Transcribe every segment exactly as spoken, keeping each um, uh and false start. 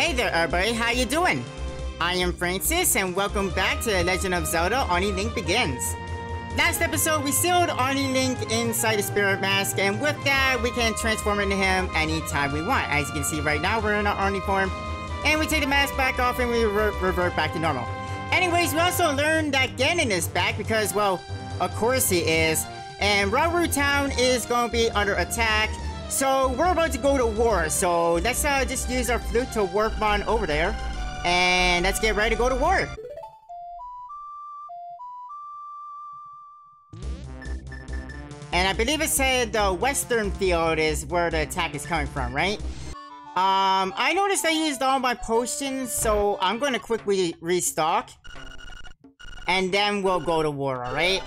Hey there, everybody. How you doing? I am Francis, and welcome back to the Legend of Zelda Oni-Link Begins. Last episode, we sealed Oni-Link inside the Spirit Mask, and with that, we can transform into him anytime we want. As you can see right now, we're in our Oni form, and we take the mask back off, and we re revert back to normal. Anyways, we also learned that Ganon is back because, well, of course he is, and Rauru Town is going to be under attack. So we're about to go to war, so let's uh, just use our flute to warp on over there, and let's get ready to go to war. And I believe it said the western field is where the attack is coming from, right? Um, I noticed I used all my potions, so I'm going to quickly restock, and then we'll go to war, alright?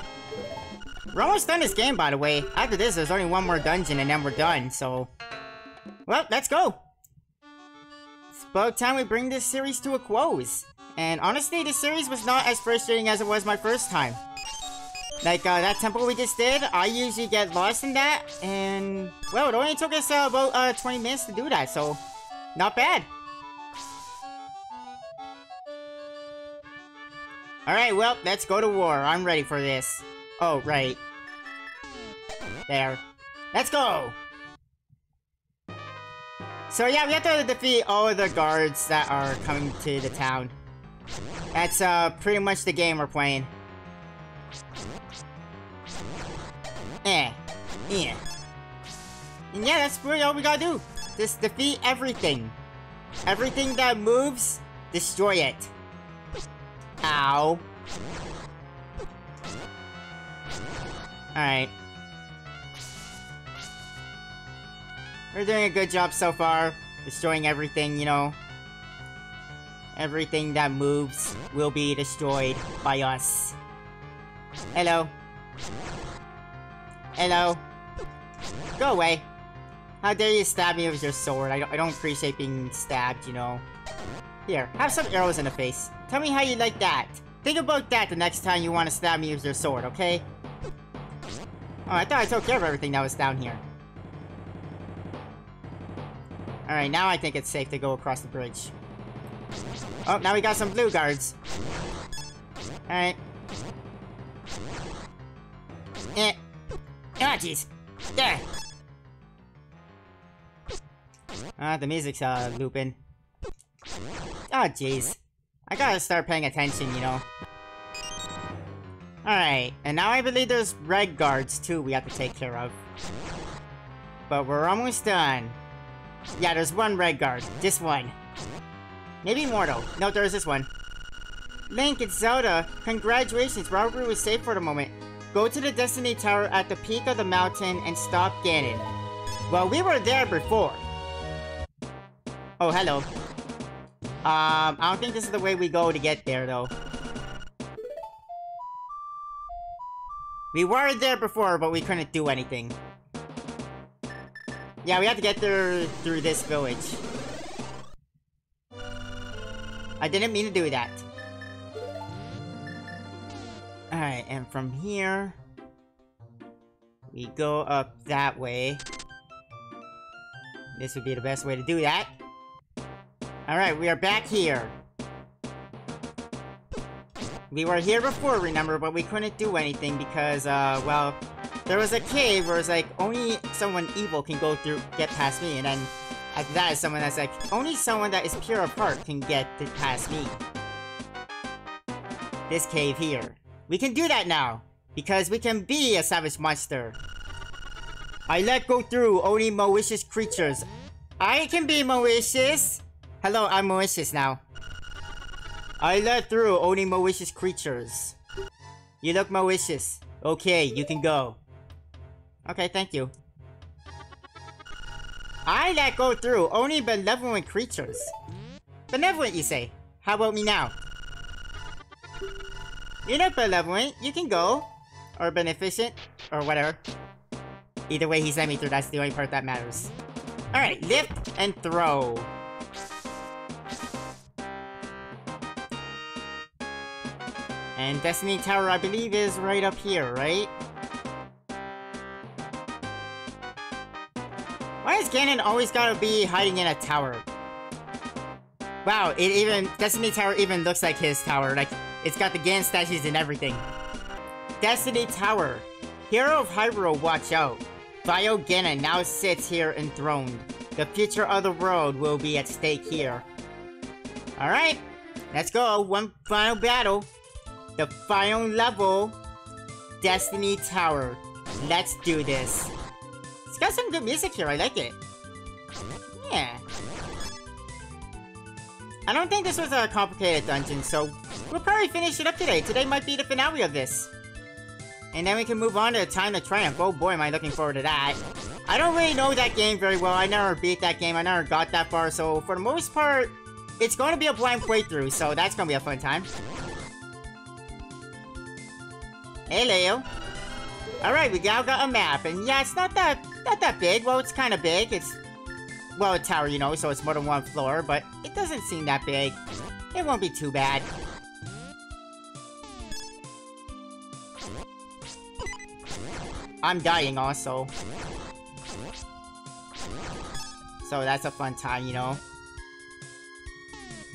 We're almost done this game, by the way. After this, there's only one more dungeon, and then we're done, so... Well, let's go! It's about time we bring this series to a close. And honestly, this series was not as frustrating as it was my first time. Like, uh, that temple we just did, I usually get lost in that, and... Well, it only took us uh, about uh, twenty minutes to do that, so... Not bad! Alright, well, let's go to war. I'm ready for this. Oh, right. There. Let's go! So yeah, we have to defeat all of the guards that are coming to the town. That's uh, pretty much the game we're playing. Eh. Yeah. And yeah, that's really all we gotta do. Just defeat everything. Everything that moves, destroy it. Ow. Alright. We're doing a good job so far. Destroying everything, you know. Everything that moves will be destroyed by us. Hello. Hello. Go away. How dare you stab me with your sword? I don't, I don't appreciate being stabbed, you know. Here, have some arrows in the face. Tell me how you like that. Think about that the next time you want to stab me with your sword, okay? Oh, I thought I took care of everything that was down here. Alright, now I think it's safe to go across the bridge. Oh, now we got some blue guards. Alright. Eh. Ah, jeez. There! Ah, the music's, uh, looping. Ah, jeez. I gotta start paying attention, you know. Alright, and now I believe there's red guards too we have to take care of. But we're almost done. Yeah, there's one red guard. This one. Maybe more though. No, there's this one. Link, it's Zelda. Congratulations, Rauru is safe for the moment. Go to the Destiny Tower at the peak of the mountain and stop Ganon. Well, we were there before. Oh, hello. Um, I don't think this is the way we go to get there though. We were there before, but we couldn't do anything. Yeah, we have to get there through this village. I didn't mean to do that. Alright, and from here... we go up that way. This would be the best way to do that. Alright, we are back here. We were here before, remember, but we couldn't do anything because, uh, well, there was a cave where it's like, only someone evil can go through, get past me, and then after that is someone that's like, only someone that is pure of heart can get to past me. This cave here. We can do that now, because we can be a savage monster. I let go through only malicious creatures. I can be malicious. Hello, I'm malicious now. I let through only malicious creatures. You look malicious. Okay, you can go. Okay, thank you. I let go through only benevolent creatures. Benevolent, you say? How about me now? You look benevolent. You can go. Or beneficent. Or whatever. Either way, he's let me through. That's the only part that matters. Alright, lift and throw. And Destiny Tower, I believe, is right up here, right? Why is Ganon always gotta be hiding in a tower? Wow, it even... Destiny Tower even looks like his tower. Like, it's got the Gan statues and everything. Destiny Tower. Hero of Hyrule, watch out. Biogenna now sits here enthroned. The future of the world will be at stake here. Alright, let's go. One final battle. The final level. Destiny Tower. Let's do this. It's got some good music here. I like it. Yeah. I don't think this was a complicated dungeon, so we'll probably finish it up today. Today might be the finale of this. And then we can move on to Time to Triumph. Oh boy, am I looking forward to that. I don't really know that game very well. I never beat that game. I never got that far. So for the most part, it's going to be a blind playthrough. So that's going to be a fun time. Hey, Leo. Alright, we now got a map. And yeah, it's not that not that big. Well, it's kind of big. It's, well, a tower, you know, so it's more than one floor. But it doesn't seem that big. It won't be too bad. I'm dying also. So that's a fun time, you know.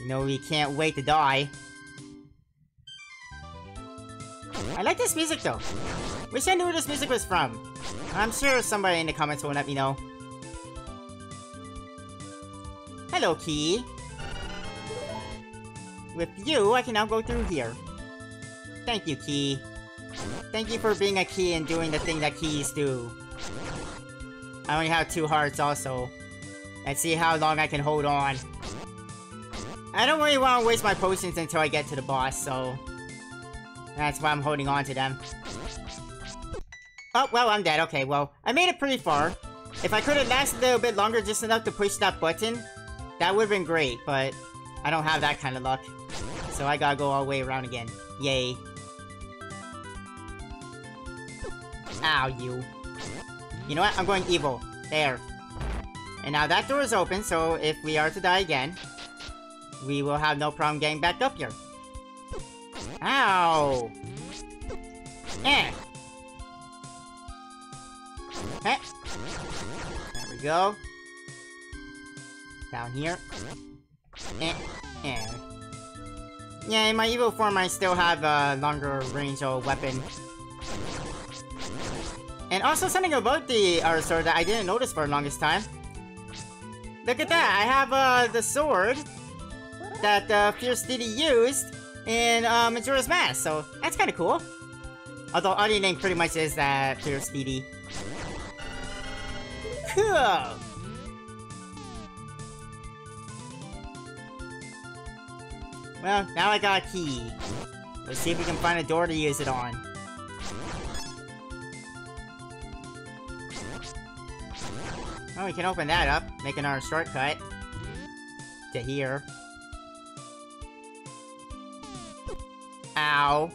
You know, we can't wait to die. I like this music though. Wish I knew where this music was from. I'm sure somebody in the comments will let me know. Hello, Key. With you, I can now go through here. Thank you, Key. Thank you for being a key and doing the thing that keys do. I only have two hearts also. Let's see how long I can hold on. I don't really want to waste my potions until I get to the boss, so... that's why I'm holding on to them. Oh, well, I'm dead. Okay, well, I made it pretty far. If I could have lasted a little bit longer just enough to push that button, that would have been great, but... I don't have that kind of luck. So I gotta go all the way around again. Yay. Ow, you. You know what? I'm going evil. There. And now that door is open, so if we are to die again, we will have no problem getting back up here. Ow! Eh! Eh! There we go. Down here. Eh! Eh! Yeah, in my evil form, I still have a longer range of weapon. And also something about the our sword that I didn't notice for the longest time. Look at that! I have uh, the sword that uh, Fierce Deity used in uh, Majora's Mask, so that's kind of cool. Although Oni-Link pretty much is that Fierce Deity. Cool. Well, now I got a key. Let's see if we can find a door to use it on. Oh, we can open that up, make another shortcut to here. Ow.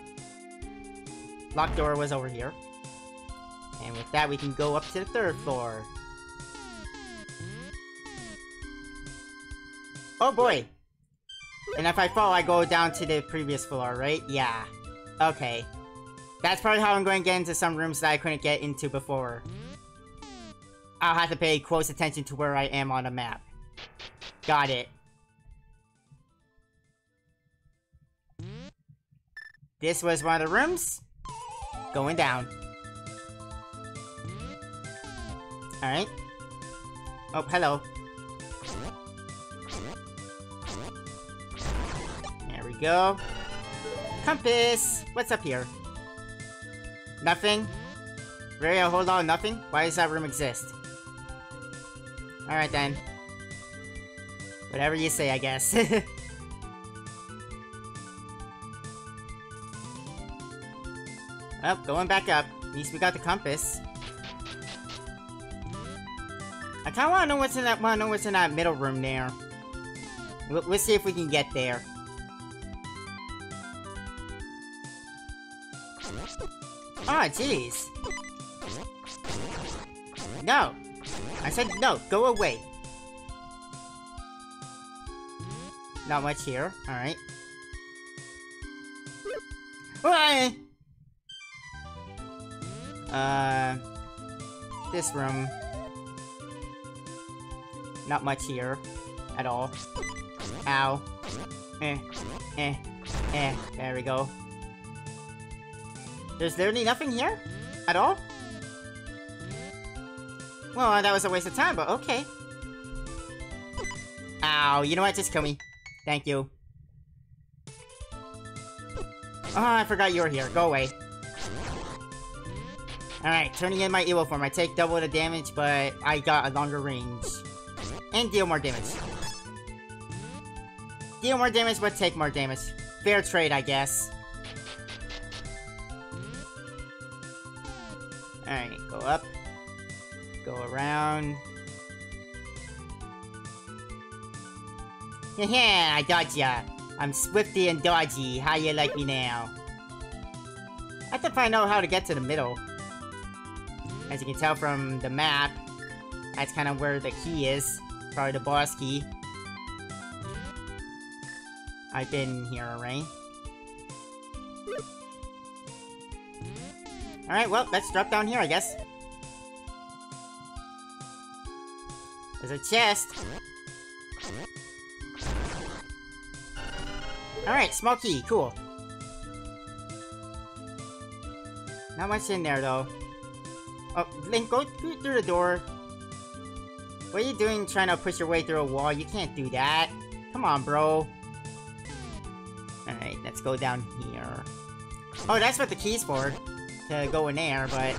Locked door was over here. And with that, we can go up to the third floor. Oh boy! And if I fall, I go down to the previous floor, right? Yeah. Okay. That's probably how I'm going to get into some rooms that I couldn't get into before. I'll have to pay close attention to where I am on the map. Got it. This was one of the rooms. Going down. Alright. Oh, hello. There we go. Compass! What's up here? Nothing? Really a whole lot of nothing? Why does that room exist? Alright then. Whatever you say, I guess. Oh, going back up. At least we got the compass. I kinda wanna know what's in that wanna know what's in that middle room there. We'll, we'll see if we can get there. Ah, oh, jeez. No! I said no, go away. Not much here, alright. Why? Uh, this room. Not much here. at all. Ow. Eh. Eh. Eh. There we go. There's literally nothing here? At all? Well, that was a waste of time, but okay. Ow, you know what? Just kill me. Thank you. Oh, I forgot you were here. Go away. Alright, turning in my evil form. I take double the damage, but I got a longer range. And deal more damage. Deal more damage, but take more damage. Fair trade, I guess. Alright, go up. Go around. Yeah, I dodge ya. I'm swifty and dodgy. How you like me now? I have to find out how to get to the middle. As you can tell from the map, that's kind of where the key is. Probably the boss key. I've been here already. Alright, well, let's drop down here, I guess. There's a chest. Alright, small key, cool. Not much in there, though. Oh, Link, go through the door. What are you doing trying to push your way through a wall? You can't do that. Come on, bro. Alright, let's go down here. Oh, that's what the key's for. To go in there, but...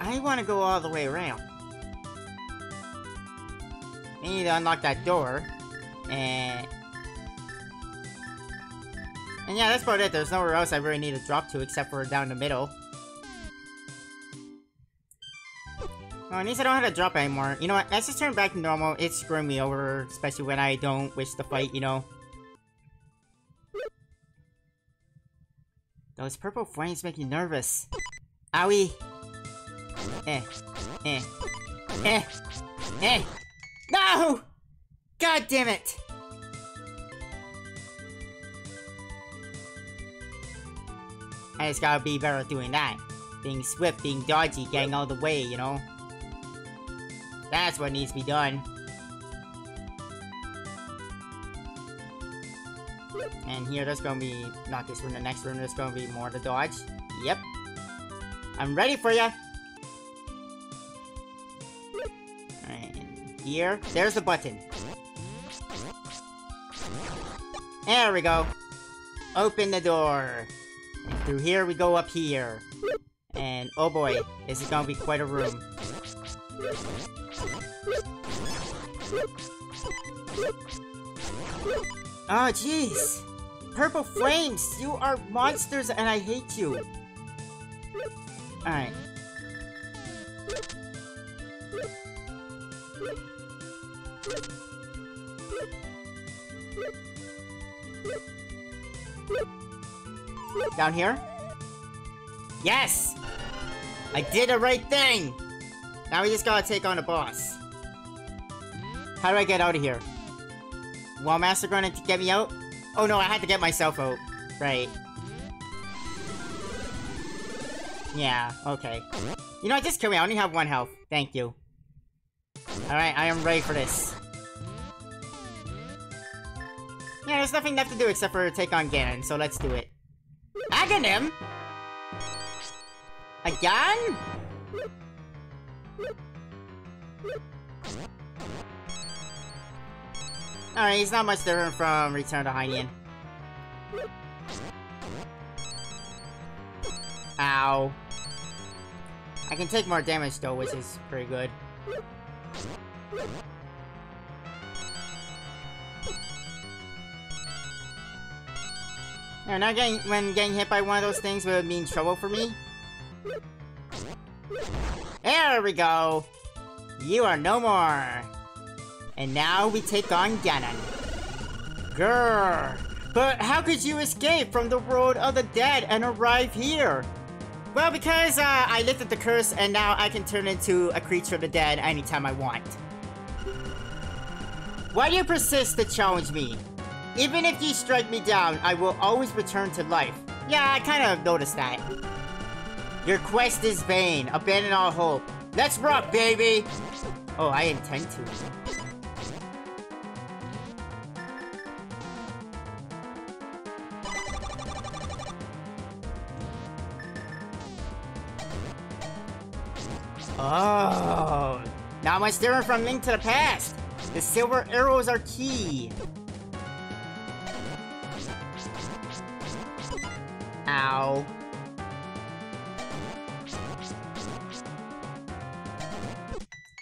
I want to go all the way around. I need to unlock that door. And... And yeah, that's about it. There's nowhere else I really need to drop to except for down the middle. Oh, at least I don't have to drop anymore. You know what? Let's just turn back to normal. It's screwing me over, especially when I don't wish to fight, you know? Those purple flames make me nervous. Owie! Eh. Eh. Eh. Eh! No! God damn it! I just gotta be better at doing that. Being swift, being dodgy, getting all the way, you know? That's what needs to be done. And here, there's gonna be... Not this room, the next room, there's gonna be more to dodge. Yep. I'm ready for ya! And here, there's the button. There we go. Open the door. And through here, we go up here. And oh boy, this is gonna be quite a room. Oh jeez! Purple flames! You are monsters and I hate you! Alright. Down here? Yes! I did the right thing! Now we just gotta take on a boss. How do I get out of here? Wall Master gonna get me out? Oh no, I had to get myself out. Right. Yeah, okay. You know what, just kill me, I only have one health. Thank you. Alright, I am ready for this. Yeah, there's nothing left to do except for take on Ganon, so let's do it. Aghanim? Again? Alright, he's not much different from Return to Hylian. Ow. I can take more damage though, which is pretty good. Now, not getting, when getting hit by one of those things would mean trouble for me. There we go! You are no more! And now we take on Ganon. Grrr! But how could you escape from the world of the dead and arrive here? Well, because uh, I lifted the curse and now I can turn into a creature of the dead anytime I want. Why do you persist to challenge me? Even if you strike me down, I will always return to life. Yeah, I kind of noticed that. Your quest is vain. Abandon all hope. Let's rock, baby! Oh, I intend to. Oh. Now my staring from Link to the Past. The silver arrows are key. Ow.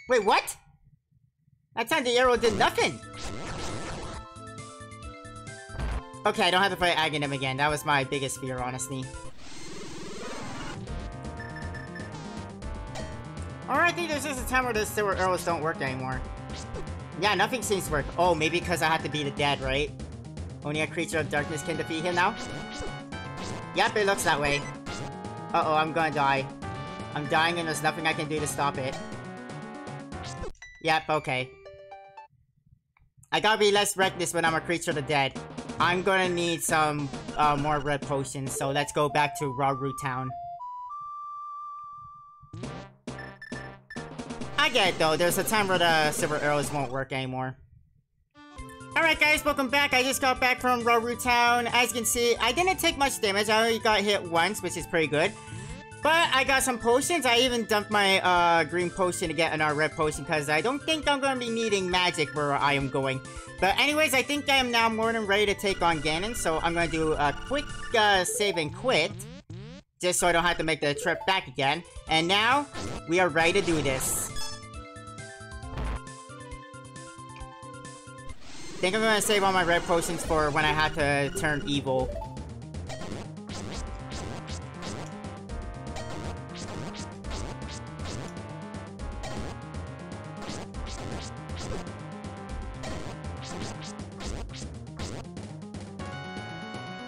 Wait, what? That time the arrow did nothing. Okay, I don't have to play Aghanim again. That was my biggest fear, honestly. Alright, I think there's just a time where the silver arrows don't work anymore. Yeah, nothing seems to work. Oh, maybe because I have to beat the dead, right? Only a creature of darkness can defeat him now? Yep, it looks that way. Uh-oh, I'm gonna die. I'm dying and there's nothing I can do to stop it. Yep, okay. I gotta be less reckless when I'm a creature of the dead. I'm gonna need some uh, more red potions, so let's go back to Rauru Town. I get it though, there's a time where the silver arrows won't work anymore. Alright guys, welcome back. I just got back from Rauru Town. As you can see, I didn't take much damage. I only got hit once, which is pretty good. But I got some potions. I even dumped my uh, green potion to get another red potion because I don't think I'm going to be needing magic where I am going. But anyways, I think I am now more than ready to take on Ganon. So I'm going to do a quick uh, save and quit. Just so I don't have to make the trip back again. And now, we are ready to do this. I think I'm gonna save all my red potions for when I have to turn evil.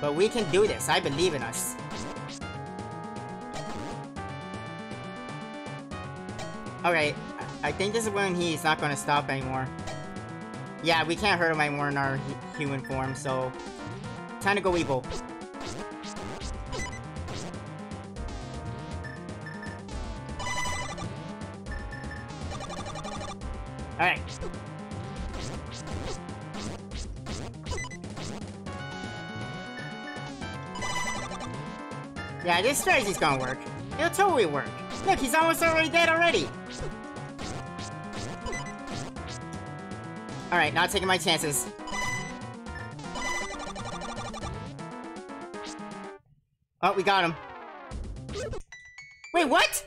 But we can do this, I believe in us. Alright, I think this is when he's not gonna stop anymore. Yeah, we can't hurt him anymore in our human form, so... Time to go evil. Alright. Yeah, this strategy's gonna work. It'll totally work. Look, he's almost already dead already! Alright, not taking my chances. Oh, we got him. Wait, what?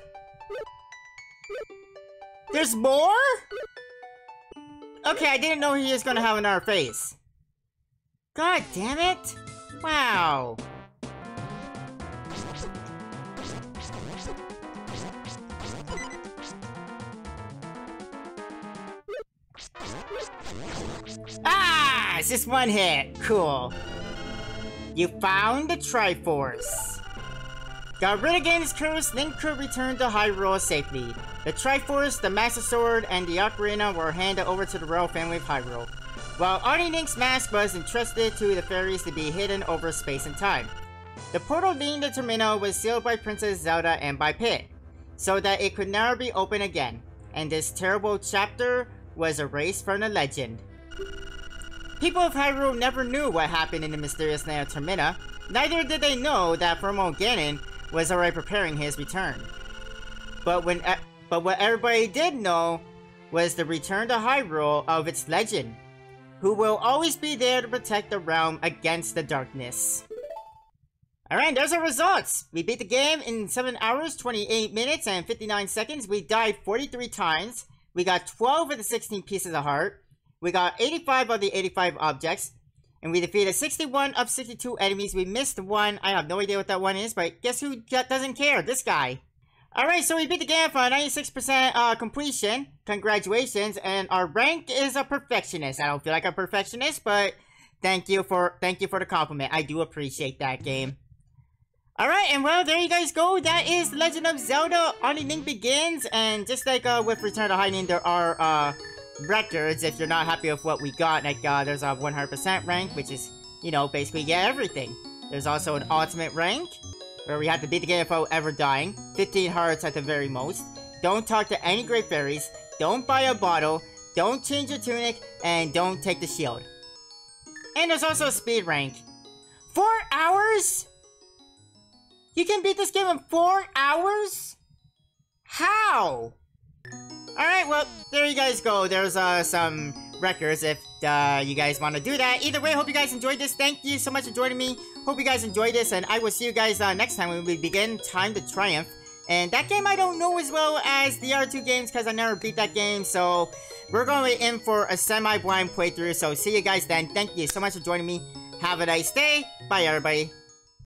There's more? Okay, I didn't know he was gonna have another face. God damn it. Wow. Ah! It's just one hit. Cool. You found the Triforce. Got rid of Ganon's curse, Link could return to Hyrule safely. The Triforce, the Master Sword, and the Ocarina were handed over to the royal family of Hyrule, while Oni-Link's Mask was entrusted to the fairies to be hidden over space and time. The portal leading to Termina was sealed by Princess Zelda and by Pit, so that it could never be opened again, and this terrible chapter was erased from the legend. People of Hyrule never knew what happened in the mysterious land of Termina, neither did they know that Formal Ganon was already preparing his return. But when, e but what everybody did know was the return to Hyrule of its legend, who will always be there to protect the realm against the darkness. Alright, there's our results! We beat the game in seven hours, twenty-eight minutes, and fifty-nine seconds. We died forty-three times. We got twelve of the sixteen pieces of heart. We got eighty-five of the eighty-five objects, and we defeated sixty-one of sixty-two enemies. We missed one. I have no idea what that one is, but guess who doesn't care? This guy. Alright, so we beat the game for ninety-six percent uh, completion. Congratulations, and our rank is a perfectionist. I don't feel like a perfectionist, but thank you for thank you for the compliment. I do appreciate that game. Alright, and well, there you guys go. That is Legend of Zelda Oni-Link Begins, and just like uh, with Return to Hyrule, there are... Uh, records if you're not happy with what we got. Like uh, there's a one hundred percent rank, which is, you know, basically yeah, everything. There's also an ultimate rank where we have to beat the game without ever dying, fifteen hearts at the very most. Don't talk to any great fairies, don't buy a bottle, don't change your tunic, and don't take the shield. And there's also a speed rank. Four hours? You can beat this game in four hours? How? Alright, well, there you guys go. There's uh, some records if uh, you guys want to do that. Either way, hope you guys enjoyed this. Thank you so much for joining me. Hope you guys enjoyed this, and I will see you guys uh, next time when we begin Time to Triumph. And that game I don't know as well as the other two games because I never beat that game. So we're going in for a semi-blind playthrough. So see you guys then. Thank you so much for joining me. Have a nice day. Bye, everybody.